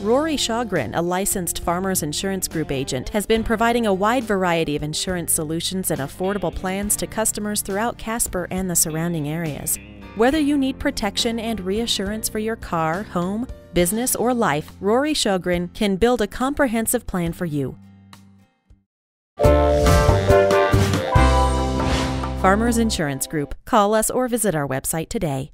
Rory Shogren, a licensed Farmers Insurance Group agent, has been providing a wide variety of insurance solutions and affordable plans to customers throughout Casper and the surrounding areas. Whether you need protection and reassurance for your car, home, business, or life, Rory Shogren can build a comprehensive plan for you. Farmers Insurance Group. Call us or visit our website today.